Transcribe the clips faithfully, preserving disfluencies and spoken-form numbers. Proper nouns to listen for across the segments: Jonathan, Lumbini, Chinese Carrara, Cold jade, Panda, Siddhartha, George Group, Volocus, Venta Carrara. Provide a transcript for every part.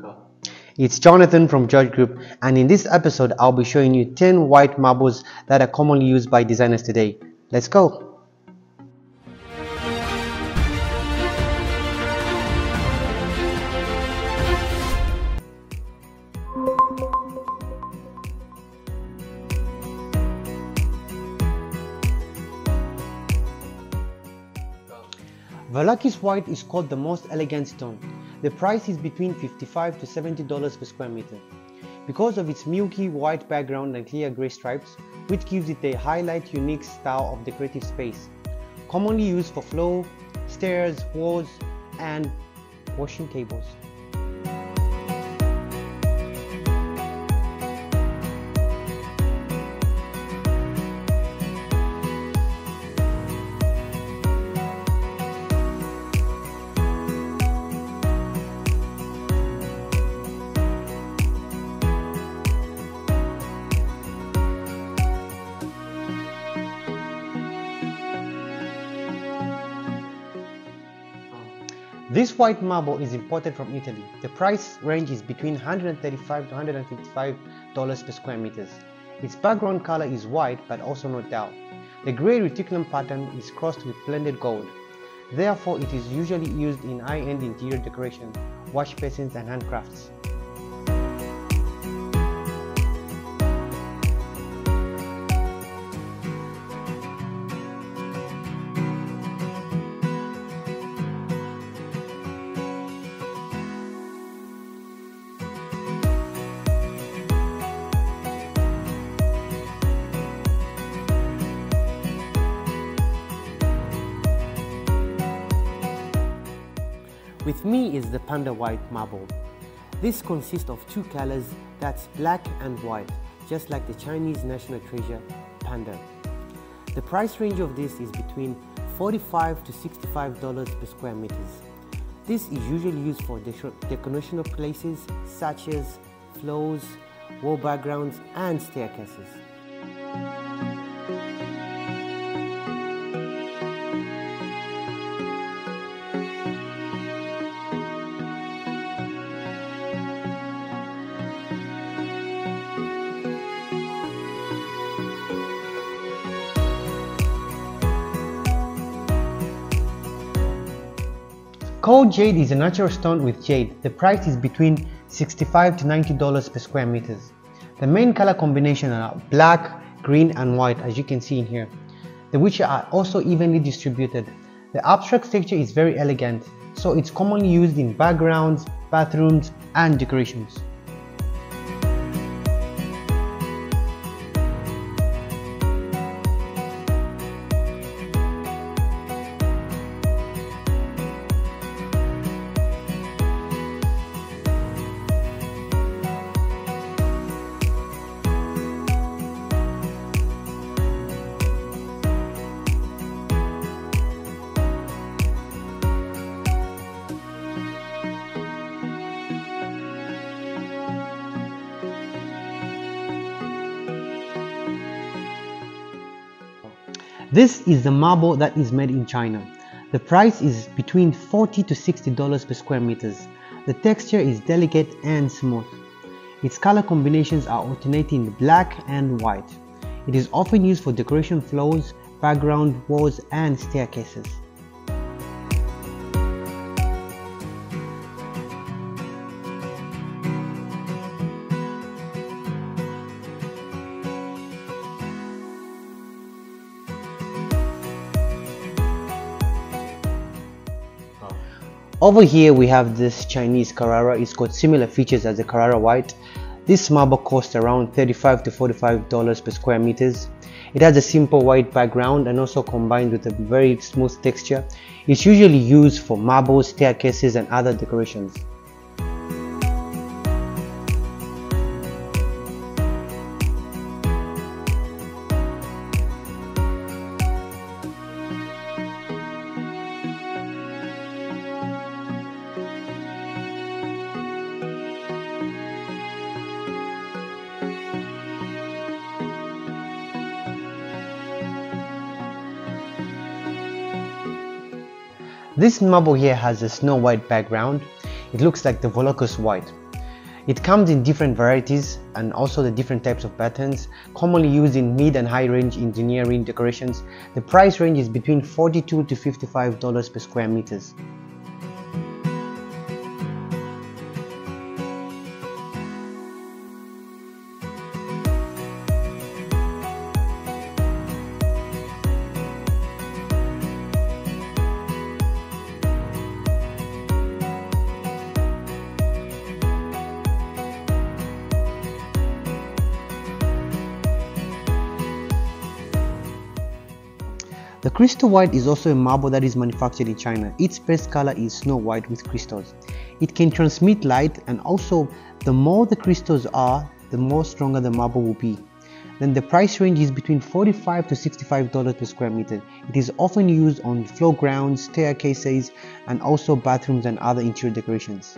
Go. It's Jonathan from George Group, and in this episode I'll be showing you ten white marbles that are commonly used by designers today. Let's go! Volocus white is called the most elegant stone. The price is between fifty-five to seventy dollars per square meter. Because of its milky white background and clear grey stripes, which gives it a highlight unique style of decorative space. Commonly used for floor, stairs, walls and washing tables. This white marble is imported from Italy. The price range is between one hundred thirty-five to one hundred fifty-five dollars per square meters. Its background color is white but also not dull. The grey reticulum pattern is crossed with blended gold. Therefore, it is usually used in high-end interior decoration, wash basins and handcrafts. With me is the Panda white marble. This consists of two colors, that's black and white, just like the Chinese national treasure, Panda. The price range of this is between forty-five to sixty-five dollars per square meters. This is usually used for decorational places, such as floors, wall backgrounds and staircases. Cold jade is a natural stone with jade. The price is between sixty-five to ninety dollars per square meters. The main color combination are black, green and white, as you can see in here, the which are also evenly distributed. The abstract texture is very elegant, so it's commonly used in backgrounds, bathrooms and decorations. This is the marble that is made in China. The price is between forty to sixty dollars per square meters. The texture is delicate and smooth. Its color combinations are alternating black and white. It is often used for decoration floors, background walls and staircases. Over here we have this Chinese Carrara. It's got similar features as the Carrara white. This marble costs around thirty-five to forty-five dollars per square meters. It has a simple white background and also combined with a very smooth texture. It's usually used for marbles, staircases and other decorations. This marble here has a snow white background. It looks like the Volocus white. It comes in different varieties and also the different types of patterns commonly used in mid and high range engineering decorations. The price range is between forty-two to fifty-five dollars per square meters. The crystal white is also a marble that is manufactured in China. Its base color is snow white with crystals. It can transmit light, and also the more the crystals are, the more stronger the marble will be. Then the price range is between forty-five to sixty-five dollars per square meter. It is often used on floor grounds, staircases, and also bathrooms and other interior decorations.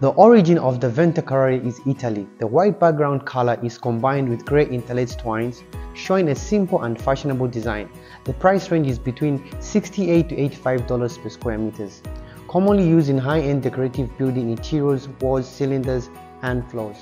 The origin of the Venta Carrara is Italy. The white background color is combined with grey interlaced twines, showing a simple and fashionable design. The price range is between sixty-eight to eighty-five dollars per square meters. Commonly used in high-end decorative building interiors, walls, cylinders, and floors.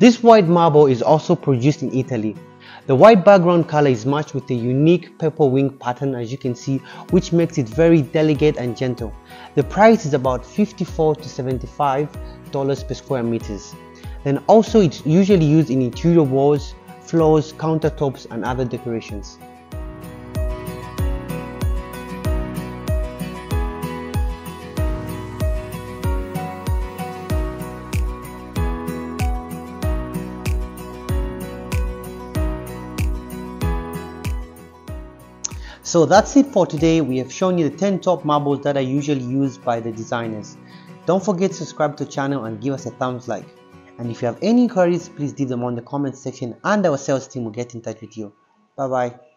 This white marble is also produced in Italy. The white background color is matched with a unique purple wing pattern, as you can see, which makes it very delicate and gentle. The price is about fifty-four to seventy-five dollars per square meters. Then also it's usually used in interior walls, floors, countertops and other decorations. So that's it for today. We have shown you the ten top marbles that are usually used by the designers. Don't forget to subscribe to the channel and give us a thumbs like. And if you have any queries, please leave them on the comment section and our sales team will get in touch with you. Bye bye.